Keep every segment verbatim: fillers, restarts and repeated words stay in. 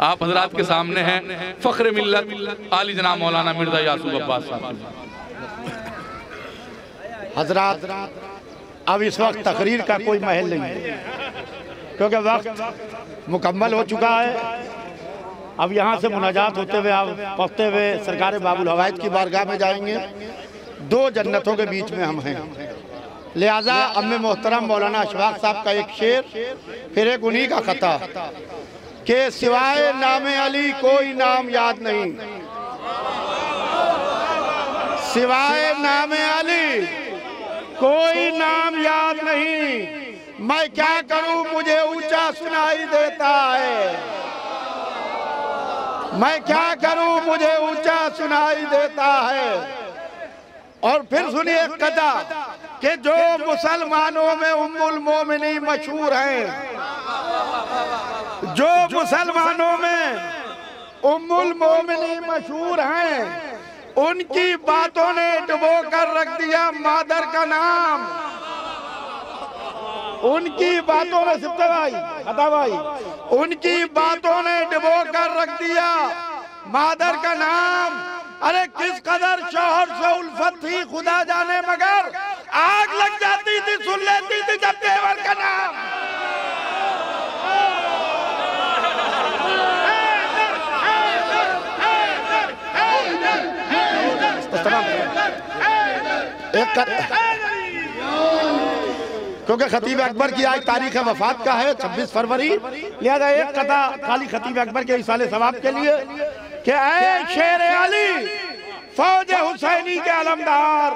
आप हजरात के सामने हैं फख्र मिल्लत आली जनाब मौलाना मिर्ज़ा यासूब अब्बास साहब। हजरात अब इस वक्त तकरीर का कोई महल नहीं है क्योंकि वक्त मुकम्मल हो चुका है। अब यहाँ से मुनाजात होते हुए आप पहुँचते हुए सरकार बाबुल हवायद की बारगाह में जाएंगे। दो जन्नतों के बीच में हम हैं, लिहाजा अम्मे मोहतरम मौलाना अशफाक साहब का एक शेर फिर एक उन्हीं का खता के सिवाय नामे अली कोई नाम याद नहीं, सिवाय नामे अली कोई नाम याद नहीं। मैं क्या करूं मुझे ऊंचा सुनाई देता है, मैं क्या करूं मुझे ऊंचा सुनाई देता है। और फिर सुनिए कदा कि जो मुसलमानों में उम्मुल मोमिनी मशहूर हैं, जो मुसलमानों में उम्मुल मोमिनी मशहूर हैं, उनकी बातों ने डुबो कर रख दिया मादर का नाम। उनकी बातों ने सिप्ते भाई अदा भाई उनकी बातों ने डुबो कर रख दिया मादर का नाम। अरे किस कदर शोहर से उल्फत थी खुदा जाने, मगर आग लग जाती थी सुन लेती थी जब देवर का नाम। क्योंकि खतीब अकबर की आज तारीख वफात का है छब्बीस फरवरी, लिहाजा एक कथा खाली खतीब अकबर के इसाले सवाब के लिए कि ऐ शेर अली फौज हुसैनी के अलमदार,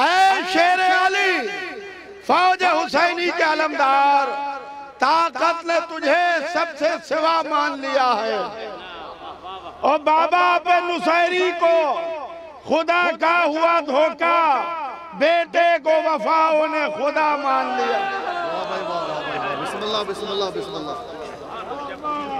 ऐ शेर अली फौज हुसैनी के अलमदार, ताकत ने तुझे सबसे सिवा मान लिया है। और बाबा पे नुसैरी को खुदा का हुआ धोखा, बेटे को वफाओं ने खुदा मान लिया।